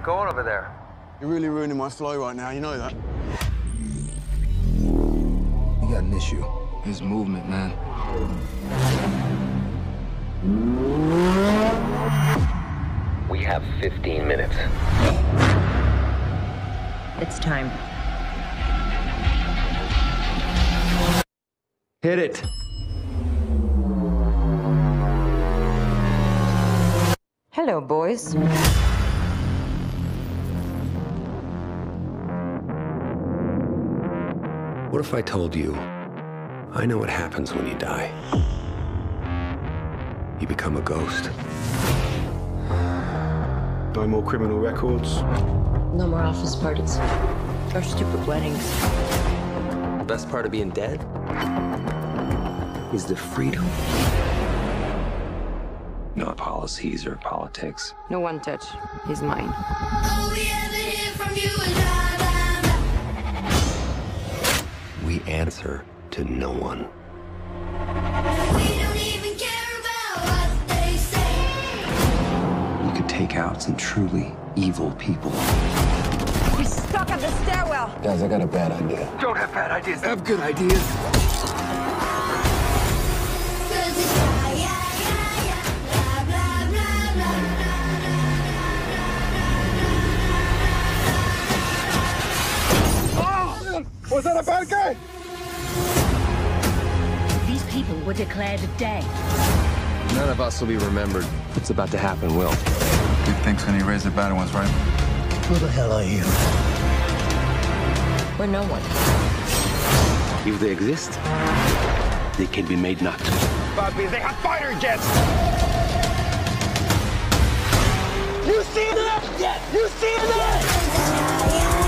it going over there? You're really ruining my flow right now, you know that. You got an issue. His movement, man. We have 15 minutes. It's time. Hit it. Hello, boys. What if I told you, I know what happens when you die? You become a ghost. No more criminal records. No more office parties. Or stupid weddings. The best part of being dead is the freedom. Not policies or politics. No one touch. He's mine. Oh, we ever hear from you and blah, blah, blah. We answer to no one. We don't even care about what they say. You could take out some truly evil people. You're stuck at the stairwell. Guys, I got a bad idea. Don't have bad ideas. I have good ideas. Was that a bad guy? These people were declared dead. None of us will be remembered. What's about to happen will. He thinks when he raised the bad ones, right? Who the hell are you? We're no one. If they exist, they can be made not to. Bobby, they have fighter jets! You see that? Yes! You see that?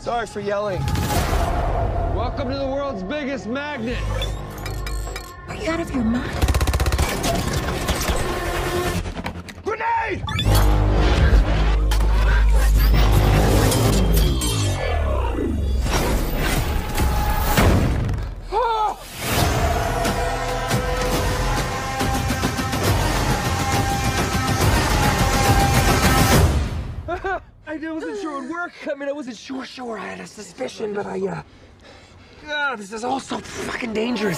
Sorry for yelling. Welcome to the world's biggest magnet. Are you out of your mind? Grenade! Ah! I wasn't sure it would work. I mean, I wasn't sure. I had a suspicion, but God, this is all so fucking dangerous.